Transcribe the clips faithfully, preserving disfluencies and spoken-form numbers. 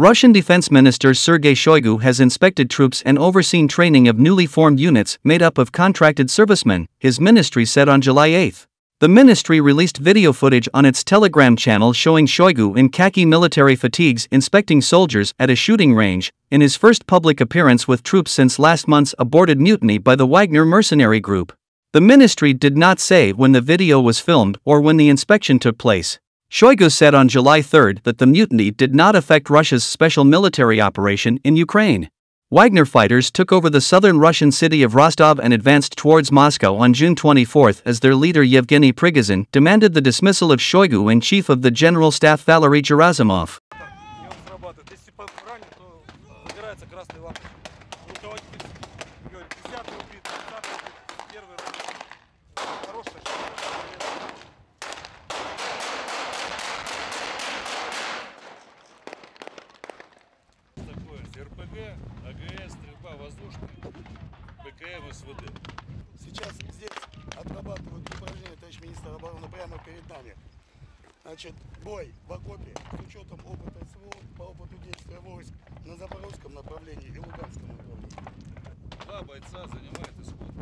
Russian Defense Minister Sergei Shoigu has inspected troops and overseen training of newly formed units made up of contracted servicemen, his ministry said on July eighth. The ministry released video footage on its Telegram channel showing Shoigu in khaki military fatigues inspecting soldiers at a shooting range, in his first public appearance with troops since last month's aborted mutiny by the Wagner Mercenary Group. The ministry did not say when the video was filmed or when the inspection took place. Shoigu said on July third that the mutiny did not affect Russia's special military operation in Ukraine. Wagner fighters took over the southern Russian city of Rostov and advanced towards Moscow on June twenty-fourth as their leader Yevgeny Prigozhin demanded the dismissal of Shoigu and Chief of the General Staff Valery Gerasimov. Сейчас здесь отрабатывают упражнения, товарищ министр обороны, прямо перед нами. Значит, бой в окопе с учетом опыта СВО по опыту действия войск на Запорожском направлении и Луганском направлении. Два бойца занимают исход.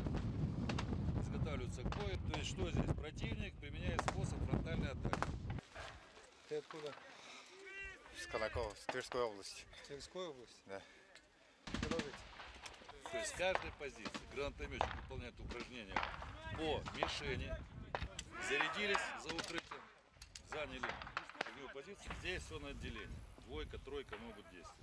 Изготавливаются кои. То есть что здесь? Противник применяет способ фронтальной атаки. Ты откуда? С Конаково, с Тверской области. Тверской области? Да. Продолжите. То есть с каждой позиции гранатометчик выполняет упражнения по мишени, зарядились за укрытием, заняли другую позицию, здесь все на отделении, двойка, тройка могут действовать.